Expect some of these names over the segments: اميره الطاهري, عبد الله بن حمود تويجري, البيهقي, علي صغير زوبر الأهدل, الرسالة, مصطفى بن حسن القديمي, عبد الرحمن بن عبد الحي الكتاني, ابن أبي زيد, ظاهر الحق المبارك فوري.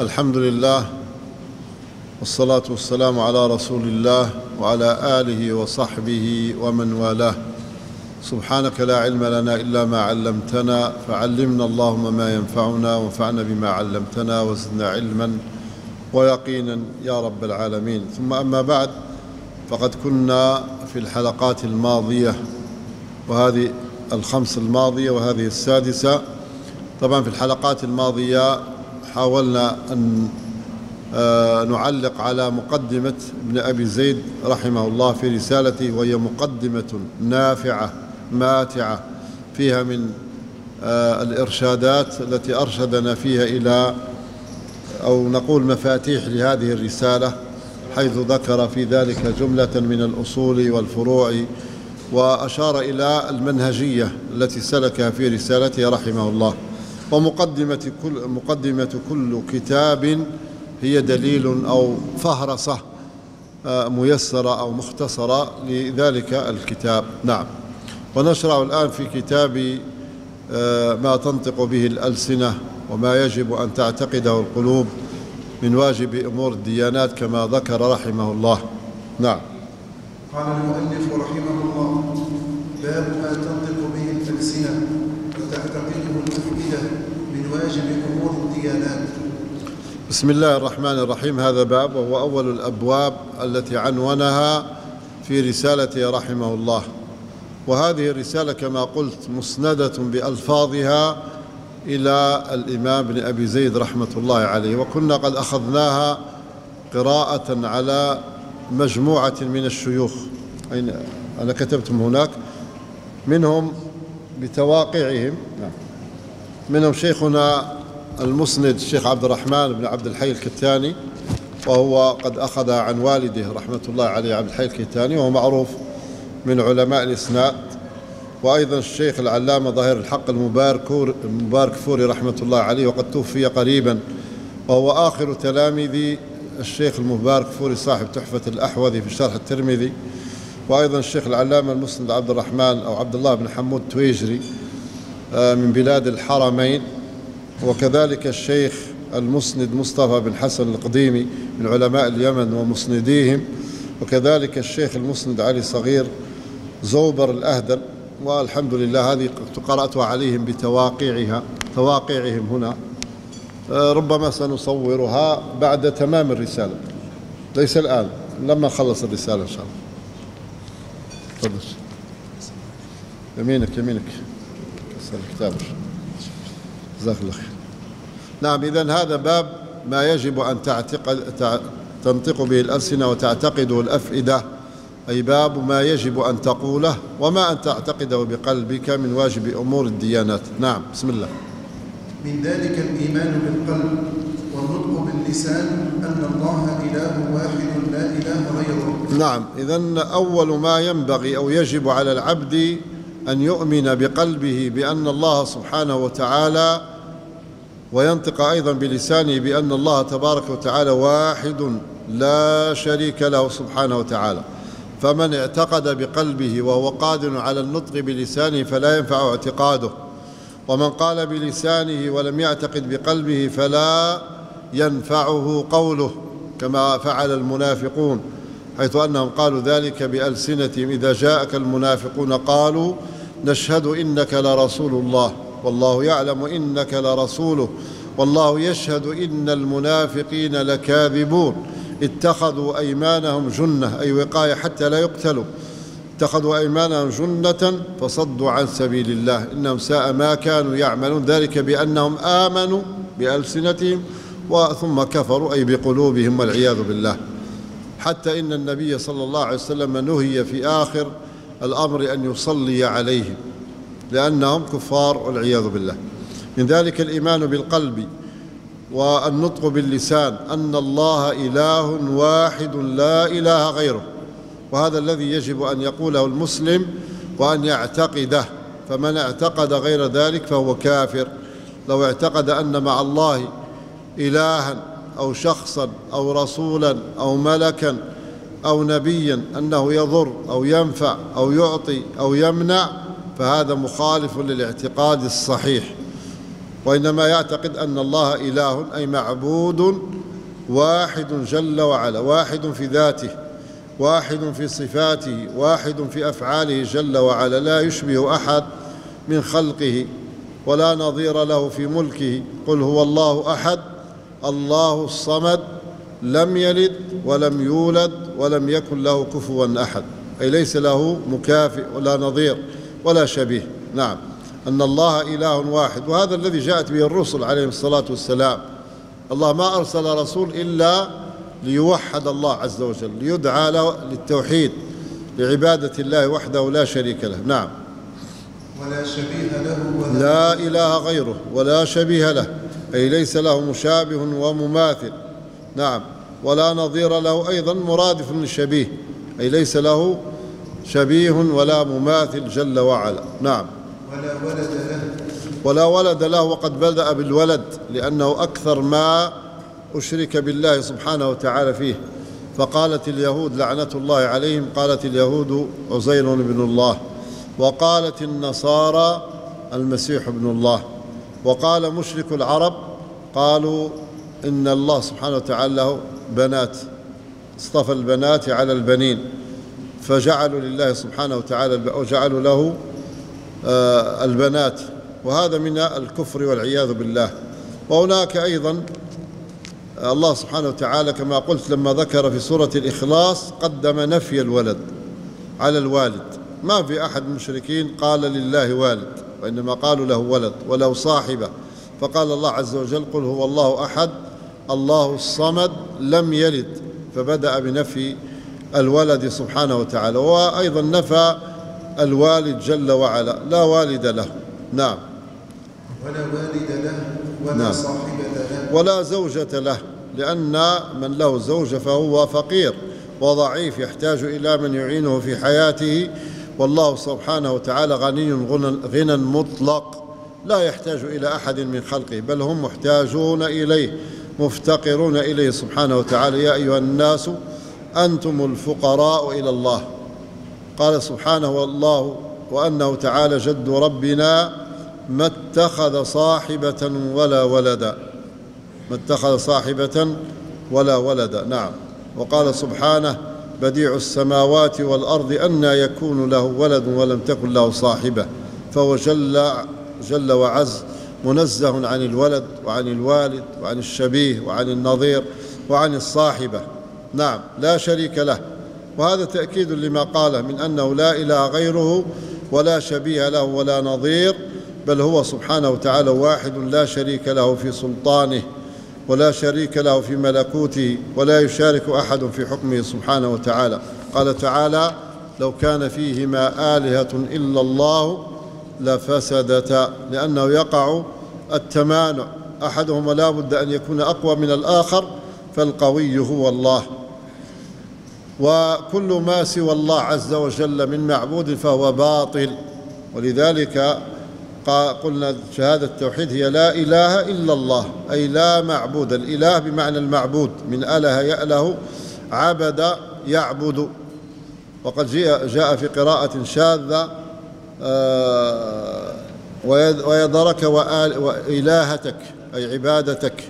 الحمد لله، والصلاة والسلام على رسول الله وعلى آله وصحبه ومن والاه. سبحانك لا علم لنا إلا ما علمتنا، فعلمنا اللهم ما ينفعنا، وانفعنا بما علمتنا، وزدنا علما ويقينا يا رب العالمين. ثم أما بعد، فقد كنا في الحلقات الماضية، وهذه الخمس الماضية وهذه السادسة. طبعا في الحلقات الماضية حاولنا أن نعلق على مقدمة ابن أبي زيد رحمه الله في رسالته، وهي مقدمة نافعة ماتعة فيها من الإرشادات التي أرشدنا فيها إلى، أو نقول مفاتيح لهذه الرسالة، حيث ذكر في ذلك جملة من الأصول والفروع، وأشار إلى المنهجية التي سلكها في رسالته رحمه الله. ومقدمة كل كتاب هي دليل أو فهرسة ميسرة أو مختصرة لذلك الكتاب. نعم، ونشرع الآن في كتاب ما تنطق به الألسنة وما يجب أن تعتقده القلوب من واجب أمور الديانات، كما ذكر رحمه الله. نعم. قال المؤلف رحمه الله: باب ما تنطق به الألسنة وتعتقده الأفئدة من واجب أمور الديانات. بسم الله الرحمن الرحيم. هذا باب، وهو أول الأبواب التي عنونها في رسالته رحمه الله. وهذه الرسالة كما قلت مسندة بألفاظها إلى الإمام بن أبي زيد رحمة الله عليه، وكنا قد أخذناها قراءة على مجموعة من الشيوخ. أنا كتبتهم هناك، منهم بتواقعهم، منهم شيخنا المسند الشيخ عبد الرحمن بن عبد الحي الكتاني، وهو قد أخذها عن والده رحمة الله عليه عبد الحي الكتاني، وهو معروف من علماء الإسناد. وأيضا الشيخ العلامة ظاهر الحق المبارك فوري رحمة الله عليه، وقد توفي قريبا، وهو آخر تلاميذ الشيخ المبارك فوري صاحب تحفة الاحوذي في شرح الترمذي. وأيضا الشيخ العلامة المسند عبد الرحمن أو عبد الله بن حمود تويجري من بلاد الحرمين، وكذلك الشيخ المسند مصطفى بن حسن القديمي من علماء اليمن ومسنديهم، وكذلك الشيخ المسند علي صغير زوبر الأهدل. والحمد لله هذه قرأتها عليهم بتواقيعهم هنا. ربما سنصورها بعد تمام الرسالة، ليس الآن، لما خلص الرسالة إن شاء الله. تفضل، يمينك كتابك، جزاك الله خير. نعم، إذن هذا باب ما يجب أن تنطق به الألسنة وتعتقده الأفئدة، أي باب ما يجب أن تقوله وما أن تعتقده بقلبك من واجب أمور الديانات. نعم، بسم الله. من ذلك الإيمان بالقلب والنطق باللسان أن الله إله واحد لا إله غيره. نعم، إذن أول ما ينبغي أو يجب على العبد أن يؤمن بقلبه بأن الله سبحانه وتعالى، وينطق أيضا بلسانه بأن الله تبارك وتعالى واحد لا شريك له سبحانه وتعالى. فمن اعتقد بقلبه وهو قادر على النطق بلسانه فلا ينفع اعتقاده، ومن قال بلسانه ولم يعتقد بقلبه فلا ينفعه قوله، كما فعل المنافقون، حيث أنهم قالوا ذلك بألسنتهم: إذا جاءك المنافقون قالوا نشهد إنك لرسول الله والله يعلم إنك لرسوله والله يشهد إن المنافقين لكاذبون، اتخذوا أيمانهم جنة، أي وقاية حتى لا يقتلوا، اتخذوا أيمانهم جنة فصدوا عن سبيل الله إنهم ساء ما كانوا يعملون، ذلك بأنهم آمنوا بألسنتهم ثم كفروا، أي بقلوبهم والعياذ بالله. حتى إن النبي صلى الله عليه وسلم نهي في آخر الأمر أن يصلي عليهم لأنهم كفار والعياذ بالله. من ذلك الإيمان بالقلب والنطق باللسان أن الله إله واحد لا إله غيره، وهذا الذي يجب أن يقوله المسلم وأن يعتقده. فمن اعتقد غير ذلك فهو كافر. لو اعتقد أن مع الله إلها أو شخصا أو رسولا أو ملكا أو نبيا، أنه يضر أو ينفع أو يعطي أو يمنع، فهذا مخالف للاعتقاد الصحيح. وإنما يعتقد أن الله إله، أي معبود واحد جل وعلا، واحد في ذاته، واحد في صفاته، واحد في أفعاله جل وعلا، لا يشبه أحد من خلقه ولا نظير له في ملكه. قل هو الله أحد الله الصمد لم يلد ولم يولد ولم يكن له كفوا أحد، أي ليس له مكافئ ولا نظير ولا شبيه. نعم، أن الله إله واحد، وهذا الذي جاءت به الرسل عليهم الصلاة والسلام. الله ما أرسل رسول إلا ليوحد الله عز وجل، ليدعى للتوحيد، لعبادة الله وحده لا شريك له. نعم، ولا شبيه له لا إله غيره، ولا شبيه له، أي ليس له مشابه ومماثل. نعم، ولا نظير له أيضا، مرادف للشبيه، أي ليس له شبيه ولا مماثل جل وعلا. نعم، ولا ولد له، وقد بدأ بالولد لأنه أكثر ما أشرك بالله سبحانه وتعالى فيه، فقالت اليهود لعنة الله عليهم، قالت اليهود عزير بن الله، وقالت النصارى المسيح ابن الله، وقال مشرك العرب قالوا إن الله سبحانه وتعالى له بنات، اصطفى البنات على البنين، فجعلوا لله سبحانه وتعالى وجعلوا له البنات، وهذا من الكفر والعياذ بالله. وهناك أيضا الله سبحانه وتعالى كما قلت لما ذكر في سورة الإخلاص قدم نفي الولد على الوالد، ما في أحد من المشركين قال لله والد، وإنما قالوا له ولد ولو صاحبة، فقال الله عز وجل قل هو الله أحد الله الصمد لم يلد، فبدأ بنفي الولد سبحانه وتعالى، وأيضا نفى الوالد جل وعلا، لا والد له. نعم، ولا والد له ولا نعم. صاحبة له ولا زوجة له، لأن من له زوجة فهو فقير وضعيف يحتاج إلى من يعينه في حياته، والله سبحانه وتعالى غني غنى مطلق، لا يحتاج إلى أحد من خلقه، بل هم محتاجون إليه مفتقرون إليه سبحانه وتعالى. يا أيها الناس أنتم الفقراء إلى الله، قال سبحانه والله وأنه تعالى جد ربنا ما اتخذ صاحبة ولا ولدا، ما اتخذ صاحبة ولا ولدا. نعم، وقال سبحانه بديع السماوات والأرض أنى يكون له ولد ولم تكن له صاحبة، فهو جل وعز منزه عن الولد وعن الوالد وعن الشبيه وعن النظير وعن الصاحبة. نعم، لا شريك له، وهذا تأكيد لما قاله من أنه لا إله غيره ولا شبيه له ولا نظير، بل هو سبحانه وتعالى واحد لا شريك له في سلطانه ولا شريك له في ملكوته، ولا يشارك أحد في حكمه سبحانه وتعالى. قال تعالى لو كان فيهما آلهة إلا الله لفسدتا، لأنه يقع التمانع، أحدهما لا بد أن يكون أقوى من الآخر، فالقوي هو الله، وكل ما سوى الله عز وجل من معبود فهو باطل. ولذلك قلنا شهادة التوحيد هي لا إله إلا الله، أي لا معبود، الإله بمعنى المعبود، من أله يأله، عبد يعبد. وقد جاء في قراءة شاذة ويدرك وإلهتك، أي عبادتك.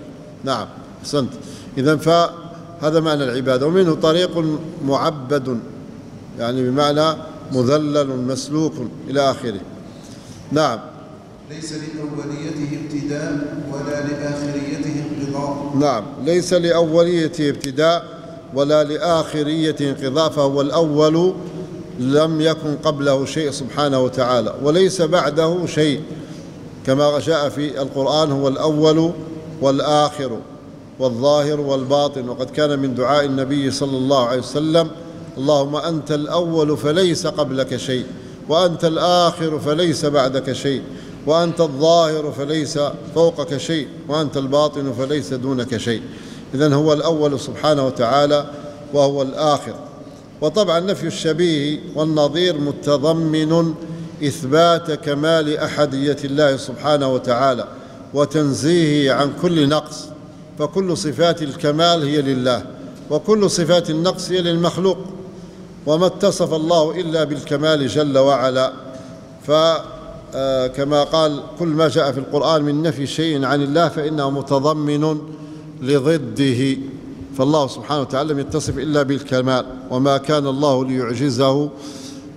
نعم، أحسنت. إذن فهذا معنى العبادة، ومنه طريق معبد، يعني بمعنى مذلل مسلوك إلى آخره. نعم، ليس لأوليته ابتداء ولا لآخريته انقضاء. نعم، ليس لأوليته ابتداء ولا لآخريته انقضاء، فهو الأول لم يكن قبله شيء سبحانه وتعالى، وليس بعده شيء، كما جاء في القرآن هو الأول والآخر والظاهر والباطن. وقد كان من دعاء النبي صلى الله عليه وسلم اللهم أنت الأول فليس قبلك شيء، وأنت الآخر فليس بعدك شيء، وأنت الظاهر فليس فوقك شيء، وأنت الباطن فليس دونك شيء. إذن هو الأول سبحانه وتعالى وهو الآخر. وطبعا نفي الشبيه والنظير متضمن إثبات كمال أحدية الله سبحانه وتعالى وتنزيهه عن كل نقص، فكل صفات الكمال هي لله، وكل صفات النقص هي للمخلوق، وما اتصف الله إلا بالكمال جل وعلا. كما قال: كل ما جاء في القرآن من نفي شيء عن الله فإنه متضمن لضده، فالله سبحانه وتعالى لم يتصف إلا بالكمال، وما كان الله ليعجزه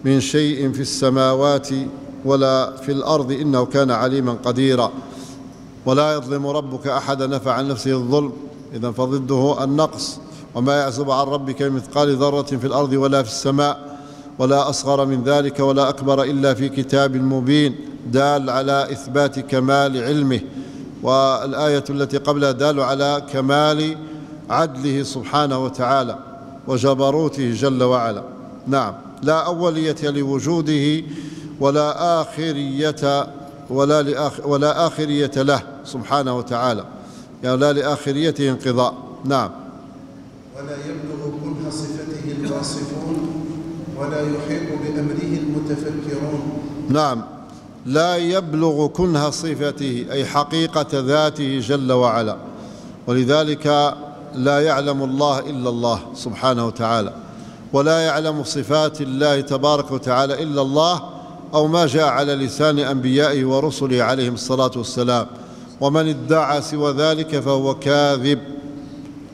من شيء في السماوات ولا في الأرض إنه كان عليما قديرا. ولا يظلم ربك أحدا، نفى عن نفسه الظلم، إذن فضده النقص. وما يعزب عن ربك من مثقال ذرة في الأرض ولا في السماء ولا أصغر من ذلك ولا أكبر إلا في كتاب مبين، دال على إثبات كمال علمه، والآية التي قبلها دال على كمال عدله سبحانه وتعالى وجبروته جل وعلا. نعم، لا أولية لوجوده ولا آخرية ولا آخرية له سبحانه وتعالى، يعني لا لآخريته انقضاء. نعم، ولا يبلغ كنه صفته الواصفون ولا يحيط بأمره المتفكرون. نعم، لا يبلغ كنه صفته أي حقيقة ذاته جل وعلا، ولذلك لا يعلم الله إلا الله سبحانه وتعالى، ولا يعلم صفات الله تبارك وتعالى إلا الله، أو ما جاء على لسان أنبيائه ورسله عليهم الصلاة والسلام، ومن ادعى سوى ذلك فهو كاذب،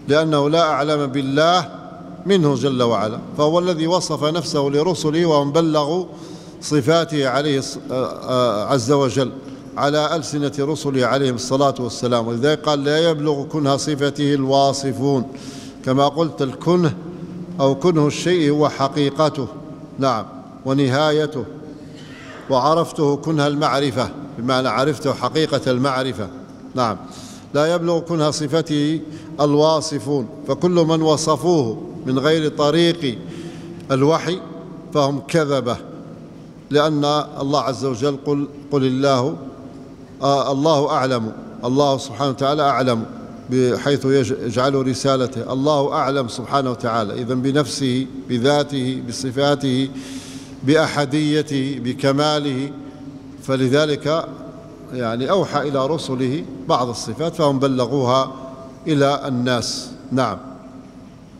لأنه لا أعلم بالله منه جل وعلا، فهو الذي وصف نفسه لرسله وهم بلغوا صفاته عليه عز وجل على ألسنة رسله عليهم الصلاة والسلام. ولذلك قال: لا يبلغ كنه صفته الواصفون، كما قلت الكنه أو كنه الشيء هو حقيقته، نعم، ونهايته. وعرفته كنه المعرفة، بمعنى عرفته حقيقة المعرفة. نعم، لا يبلغ كنه صفته الواصفون، فكل من وصفوه من غير طريق الوحي فهم كذبة، لأن الله عز وجل قل الله الله أعلم، الله سبحانه وتعالى أعلم بحيث يجعل رسالته، الله أعلم سبحانه وتعالى، إذن بنفسه بذاته بصفاته بأحديته بكماله، فلذلك يعني أوحى إلى رسله بعض الصفات فهم بلغوها إلى الناس. نعم،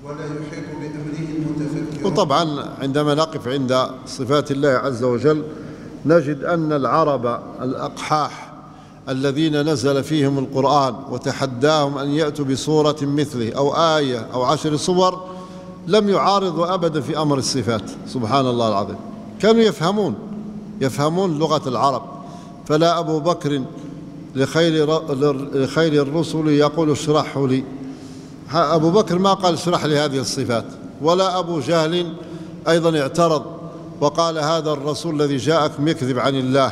ولا يحيط بأمره المتفكرون. وطبعا عندما نقف عند صفات الله عز وجل نجد أن العرب الأقحاح الذين نزل فيهم القرآن وتحداهم أن يأتوا بصورة مثله أو آية أو 10 صور لم يعارضوا أبدا في أمر الصفات، سبحان الله العظيم، كانوا يفهمون لغة العرب. فلا أبو بكر لخير الرسل يقول اشرحوا لي، أبو بكر ما قال اشرح لي هذه الصفات، ولا أبو جهل أيضا اعترض وقال هذا الرسول الذي جاءك يكذب عن الله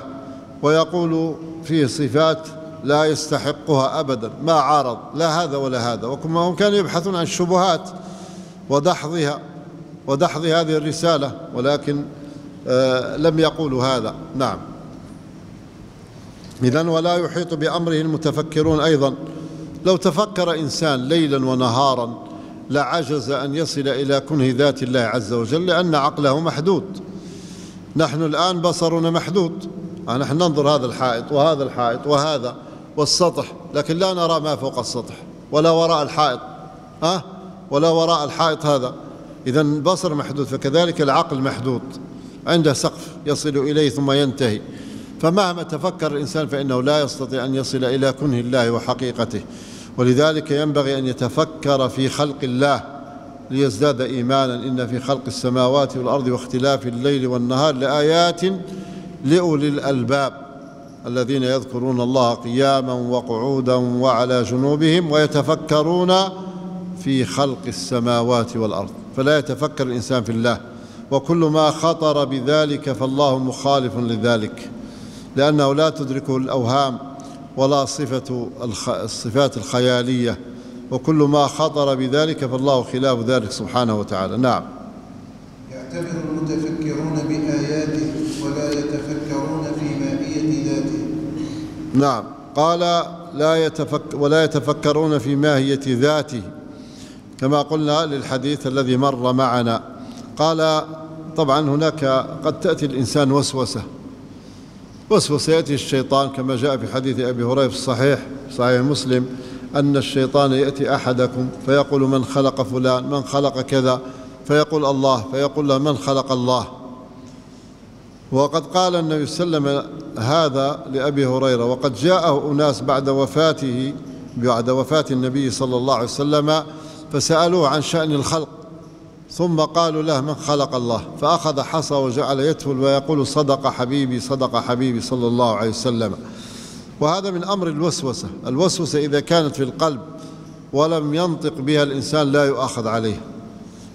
ويقول فيه صفات لا يستحقها أبدا، ما عارض لا هذا ولا هذا. وكما هم كانوا يبحثون عن الشبهات ودحض هذه الرسالة، ولكن لم يقولوا هذا. نعم، إذن ولا يحيط بأمره المتفكرون، أيضا لو تفكر إنسان ليلا ونهارا لعجز أن يصل إلى كنه ذات الله عز وجل، لأن عقله محدود. نحن الآن بصرنا محدود، نحن ننظر هذا الحائط وهذا الحائط وهذا والسطح، لكن لا نرى ما فوق السطح ولا وراء الحائط ولا وراء الحائط هذا، إذن البصر محدود، فكذلك العقل محدود، عنده سقف يصل إليه ثم ينتهي، فمهما تفكر الإنسان فإنه لا يستطيع أن يصل إلى كنه الله وحقيقته. ولذلك ينبغي أن يتفكر في خلق الله ليزداد إيمانا، إن في خلق السماوات والأرض واختلاف الليل والنهار لآيات لأولي الألباب، الذين يذكرون الله قياما وقعودا وعلى جنوبهم ويتفكرون في خلق السماوات والأرض. فلا يتفكر الإنسان في الله، وكل ما خطر بذلك فالله مخالف لذلك، لأنه لا تدركه الأوهام ولا صفة الصفات الخيالية، وكل ما خطر بذلك فالله خلاف ذلك سبحانه وتعالى. نعم، يعتبر المتفكرون بآياته ولا يتفكرون في ماهية ذاته. نعم، قال ولا يتفكرون في ماهية ذاته، كما قلنا للحديث الذي مر معنا. قال طبعا هناك قد تأتي الإنسان وسوسة يأتي الشيطان، كما جاء في حديث أبي هريرة في صحيح مسلم أن الشيطان يأتي أحدكم فيقول من خلق فلان، من خلق كذا، فيقول الله، فيقول له من خلق الله. وقد قال النبي صلى الله عليه وسلم هذا لأبي هريرة، وقد جاءه أناس بعد وفاته، بعد وفاة النبي صلى الله عليه وسلم، فسألوه عن شأن الخلق، ثم قالوا له: من خلق الله؟ فأخذ حصى وجعل يتفل ويقول: صدق حبيبي، صدق حبيبي صلى الله عليه وسلم. وهذا من أمر الوسوسة. الوسوسة إذا كانت في القلب ولم ينطق بها الإنسان لا يؤاخذ عليه،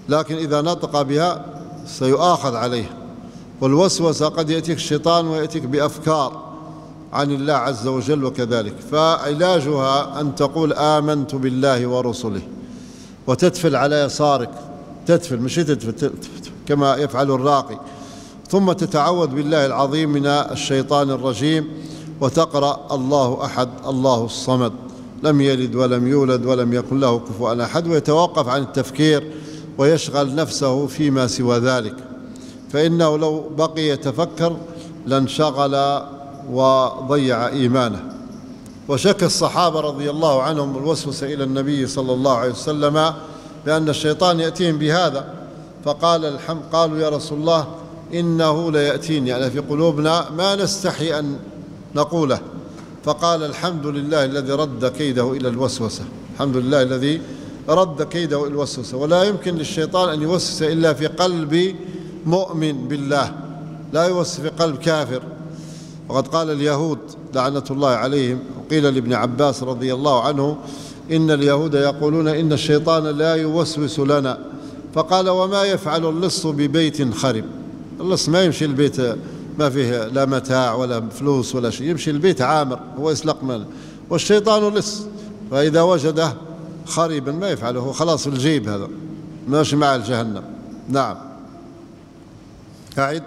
لكن إذا نطق بها سيؤاخذ عليه. والوسوسة قد يأتيك الشيطان ويأتيك بأفكار عن الله عز وجل وكذلك، فعلاجها أن تقول: آمنت بالله ورسله، وتتفل على يسارك، تتفل مش تتفل كما يفعل الراقي، ثم تتعوذ بالله العظيم من الشيطان الرجيم، وتقرأ: الله أحد، الله الصمد، لم يلد ولم يولد ولم يكن له كفوا أحد، ويتوقف عن التفكير ويشغل نفسه فيما سوى ذلك، فإنه لو بقي يتفكر لانشغل وضيع إيمانه. وشك الصحابة رضي الله عنهم الوسوسة إلى النبي صلى الله عليه وسلم بأن الشيطان يأتيهم بهذا، قالوا: يا رسول الله إنه ليأتيني، يعني في قلوبنا ما نستحي أن نقوله. فقال: الحمد لله الذي رد كيده إلى الوسوسة، الحمد لله الذي رد كيده إلى الوسوسة. ولا يمكن للشيطان أن يوسوس إلا في قلب مؤمن بالله، لا يوسوس في قلب كافر. وقد قال اليهود لعنة الله عليهم، وقيل لابن عباس رضي الله عنه: إن اليهود يقولون إن الشيطان لا يوسوس لنا، فقال: وما يفعل اللص ببيت خرب؟ اللص ما يمشي البيت ما فيه لا متاع ولا فلوس ولا شيء، يمشي البيت عامر، هو يسلق ماله، والشيطان لص، فإذا وجده خريبا ما يفعله، هو خلاص في الجيب، هذا ماشي مع الجهنم. نعم. أعد.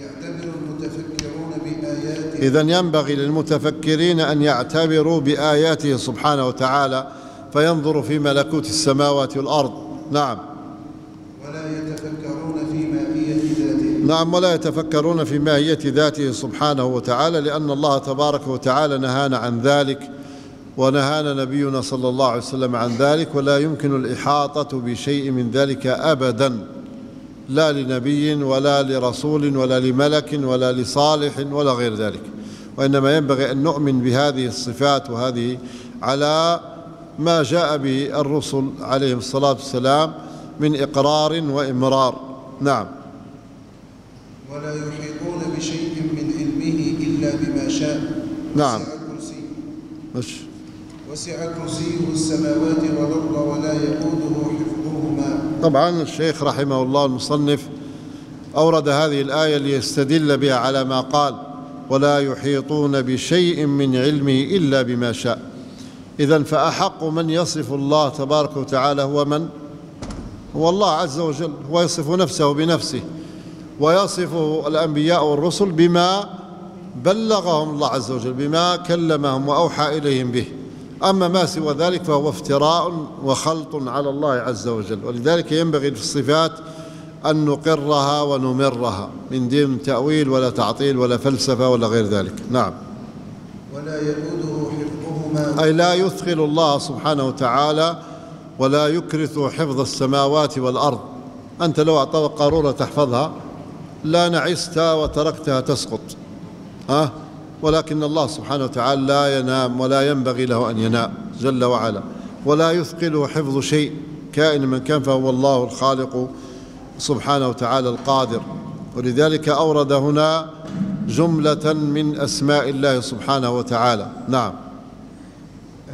يعتبر المتفكرون بآياته. إذن ينبغي للمتفكرين أن يعتبروا بآياته سبحانه وتعالى، فينظروا في ملكوت السماوات والأرض. نعم. ولا يتفكرون في ماهية ذاته. نعم، ولا يتفكرون في ماهية ذاته سبحانه وتعالى، لأن الله تبارك وتعالى نهانا عن ذلك، ونهانا نبينا صلى الله عليه وسلم عن ذلك، ولا يمكن الإحاطة بشيء من ذلك أبدا، لا لنبي ولا لرسول ولا لملك ولا لصالح ولا غير ذلك، وإنما ينبغي أن نؤمن بهذه الصفات وهذه على ما جاء به الرسل عليهم الصلاة والسلام من إقرار وإمرار. نعم. ولا يحيطون بشيء من علمه إلا بما شاء. نعم. وسع كرسيه السماوات والأرض ولا يئوده حفظهما. طبعا الشيخ رحمه الله المصنف أورد هذه الآية ليستدل بها على ما قال: ولا يحيطون بشيء من علمه إلا بما شاء. إذن فأحق من يصف الله تبارك وتعالى هو من؟ هو الله عز وجل، هو يصف نفسه بنفسه، ويصفه الأنبياء والرسل بما بلغهم الله عز وجل، بما كلمهم وأوحى إليهم به. أما ما سوى ذلك فهو افتراء وخلط على الله عز وجل، ولذلك ينبغي في الصفات أن نقرها ونمرها من دون تأويل ولا تعطيل ولا فلسفة ولا غير ذلك. نعم. ولا يئوده حفظهما، أي لا يثقل الله سبحانه وتعالى ولا يكرث حفظ السماوات والأرض. أنت لو أعطاك قارورة تحفظها لا نعستها وتركتها تسقط، ولكن الله سبحانه وتعالى لا ينام، ولا ينبغي له أن ينام جل وعلا، ولا يثقله حفظ شيء كائن من كان، فهو الله الخالق سبحانه وتعالى القادر. ولذلك أورد هنا جملة من أسماء الله سبحانه وتعالى. نعم.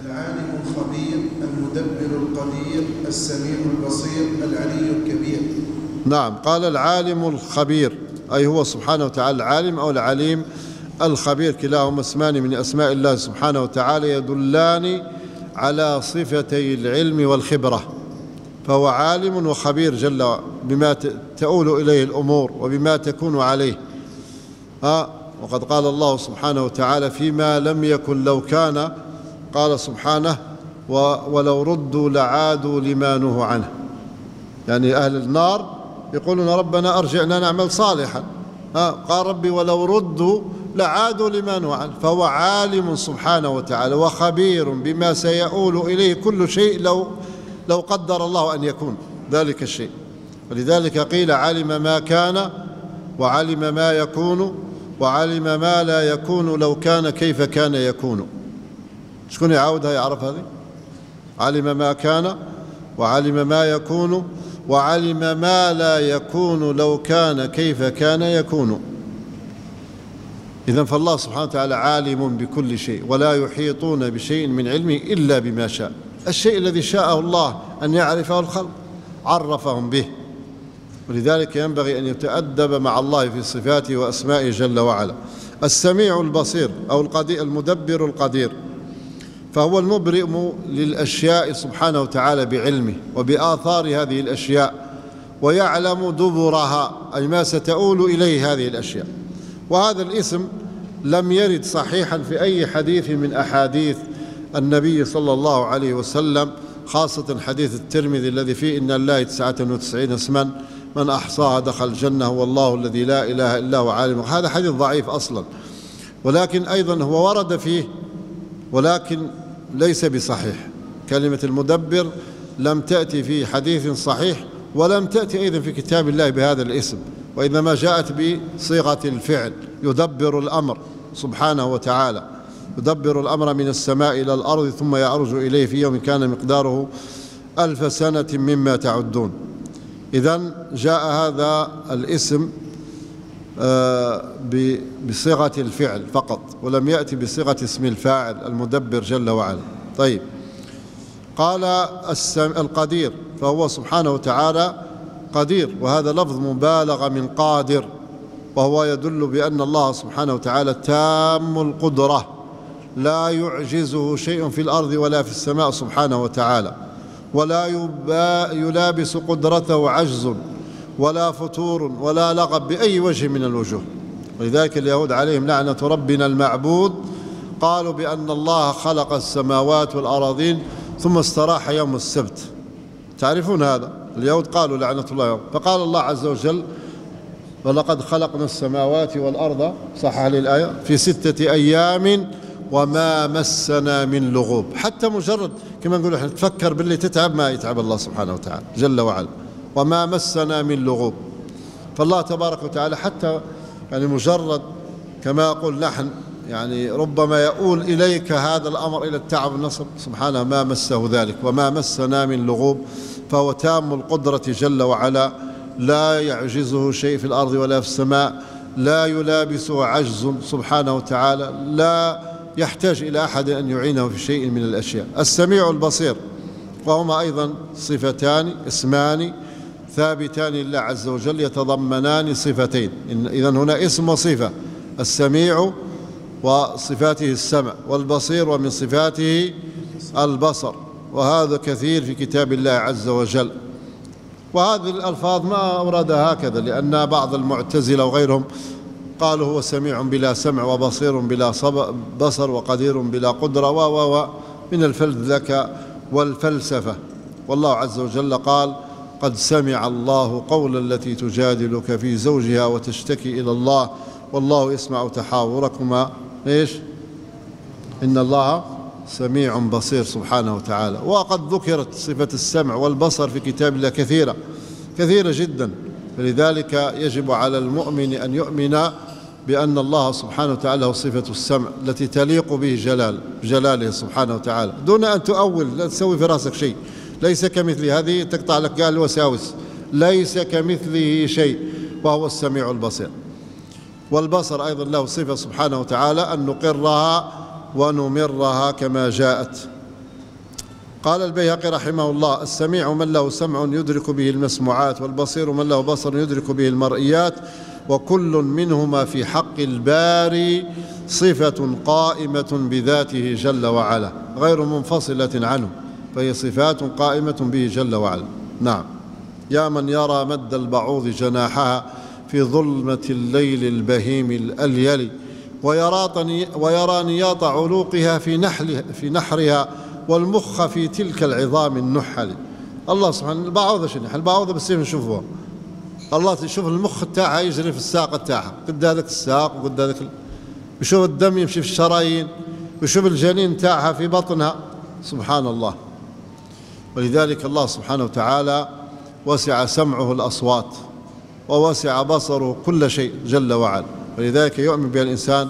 العالم الخبير، المدبر القدير، السميع البصير، العلي الكبير. نعم. قال العالم الخبير، أي هو سبحانه وتعالى العالم، أو العليم الخبير، كلاهما اسمان من أسماء الله سبحانه وتعالى يدلان على صفتي العلم والخبرة، فهو عالم وخبير جل بما تؤول إليه الأمور وبما تكون عليه. وقد قال الله سبحانه وتعالى فيما لم يكن لو كان، قال سبحانه: ولو ردوا لعادوا لما نهوا عنه. يعني أهل النار يقولون: ربنا أرجعنا نعمل صالحا، قال: ربي ولو ردوا لعادوا لما نهوا عنه. فهو عالم سبحانه وتعالى وخبير بما سيؤول إليه كل شيء لو قدر الله أن يكون ذلك الشيء. ولذلك قيل: علم ما كان وعلم ما يكون وعلم ما لا يكون لو كان كيف كان يكون. شكون يعاودها يعرف هذه؟ علم ما كان وعلم ما يكون وعلم ما لا يكون لو كان كيف كان يكون. إذن فالله سبحانه وتعالى عالم بكل شيء، ولا يحيطون بشيء من علمه إلا بما شاء. الشيء الذي شاءه الله أن يعرفه الخلق عرفهم به، ولذلك ينبغي أن يتأدب مع الله في صفاته وأسمائه جل وعلا. السميع البصير أو المدبر القدير، فهو المبرئ للأشياء سبحانه وتعالى بعلمه وبآثار هذه الأشياء، ويعلم دبرها أي ما ستؤول إليه هذه الأشياء. وهذا الاسم لم يرد صحيحا في أي حديث من أحاديث النبي صلى الله عليه وسلم، خاصة حديث الترمذي الذي فيه إن الله 99 اسما من أحصاها دخل الجنة والله الذي لا إله إلا هو عالم. هذا حديث ضعيف أصلا، ولكن أيضا هو ورد فيه ولكن ليس بصحيح. كلمة المدبر لم تأتي في حديث صحيح، ولم تأتي أيضا في كتاب الله بهذا الاسم، وإنما جاءت بصيغة الفعل. يدبر الأمر سبحانه وتعالى، يدبر الأمر من السماء إلى الأرض ثم يعرج إليه في يوم كان مقداره 1000 سنة مما تعدون. إذن جاء هذا الاسم بصيغة الفعل فقط، ولم يأتي بصيغة اسم الفاعل المدبر جل وعلا. طيب، قال القدير، فهو سبحانه وتعالى قدير، وهذا لفظ مبالغة من قادر، وهو يدل بأن الله سبحانه وتعالى تام القدرة، لا يعجزه شيء في الأرض ولا في السماء سبحانه وتعالى، ولا يلابس قدرته عجز ولا فتور ولا لغب بأي وجه من الوجوه. ولذلك اليهود عليهم لعنة ربنا المعبود قالوا بأن الله خلق السماوات والأراضين ثم استراح يوم السبت. تعرفون هذا، اليهود قالوا لعنة الله. فقال الله عز وجل ولقد خلقنا السماوات والأرض، صح عليه الآية، في 6 أيام وما مسنا من لغوب. حتى مجرد كما نقول احنا تفكر باللي تتعب، ما يتعب الله سبحانه وتعالى جل وعلا. وما مسنا من لغوب، فالله تبارك وتعالى حتى يعني مجرد كما يقول نحن يعني ربما يؤول إليك هذا الأمر إلى التعب والنصب، سبحانه ما مسه ذلك. وما مسنا من لغوب، فهو تام القدرة جل وعلا، لا يعجزه شيء في الأرض ولا في السماء، لا يلابسه عجز سبحانه وتعالى، لا يحتاج إلى أحد أن يعينه في شيء من الأشياء. السميع البصير، وهما أيضا صفتان اسمان ثابتان لله عز وجل، يتضمنان صفتين. إذن هنا اسم وصفة، السميع وصفاته السمع، والبصير ومن صفاته البصر، وهذا كثير في كتاب الله عز وجل. وهذه الألفاظ ما أوردها هكذا، لأن بعض المعتزلة وغيرهم قالوا هو سميع بلا سمع، وبصير بلا بصر، وقدير بلا قدرة، و من الفلذكة والفلسفة. والله عز وجل قال قد سمع الله قول التي تجادلك في زوجها وتشتكي إلى الله والله يسمع تحاوركما إيش؟ إن الله سميع بصير سبحانه وتعالى. وقد ذكرت صفة السمع والبصر في كتاب الله كثيرة كثيرة جدا، فلذلك يجب على المؤمن أن يؤمن بأن الله سبحانه وتعالى هو صفة السمع التي تليق به جلاله سبحانه وتعالى، دون أن تؤول، لا تسوي في رأسك شيء. ليس كمثل هذه تقطع لك قال الوساوس، ليس كمثله شيء وهو السميع البصير. والبصر أيضا له صفة سبحانه وتعالى أن نقرها ونمرها كما جاءت. قال البيهقي رحمه الله السميع من له سمع يدرك به المسموعات، والبصير من له بصر يدرك به المرئيات، وكل منهما في حق الباري صفة قائمة بذاته جل وعلا غير منفصلة عنه، فهي صفات قائمة به جل وعلا. نعم، يا من يرى مد البعوض جناحها في ظلمة الليل البهيم الأليل، ويرى نياط علوقها في نحرها والمخ في تلك العظام النحل. الله سبحانه، البعوضة شنو؟ البعوضة بالسيف نشوفوها، الله تشوف المخ تاعها يجري في الساق تاعها، قد هذاك الساق وقد هذاك، يشوف الدم يمشي في الشرايين، يشوف الجنين تاعها في بطنها، سبحان الله. ولذلك الله سبحانه وتعالى وسع سمعه الأصوات، ووسع بصره كل شيء جل وعلا، ولذلك يؤمن بها الإنسان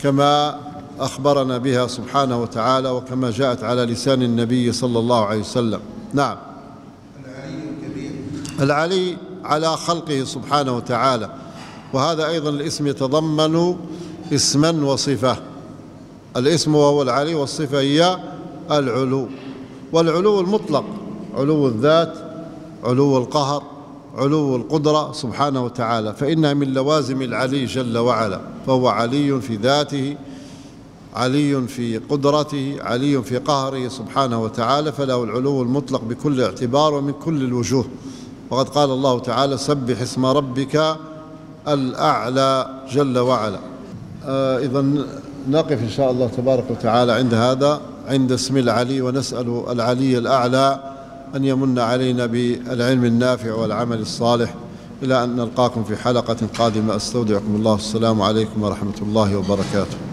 كما أخبرنا بها سبحانه وتعالى وكما جاءت على لسان النبي صلى الله عليه وسلم. نعم. العلي الكبير. العلي على خلقه سبحانه وتعالى، وهذا أيضا الاسم يتضمن اسما وصفة، الاسم وهو العلي والصفة هي العلو، والعلو المطلق، علو الذات، علو القهر، علو القدرة سبحانه وتعالى، فإنها من لوازم العلي جل وعلا، فهو علي في ذاته، علي في قدرته، علي في قهره سبحانه وتعالى، فله العلو المطلق بكل اعتبار ومن كل الوجوه. وقد قال الله تعالى: سبح اسم ربك الأعلى جل وعلا. إذن نقف إن شاء الله تبارك وتعالى عند هذا، عند اسم العلي، ونسأل العلي الأعلى أن يمن علينا بالعلم النافع والعمل الصالح. إلى أن نلقاكم في حلقة قادمة، أستودعكم الله، السلام عليكم ورحمة الله وبركاته.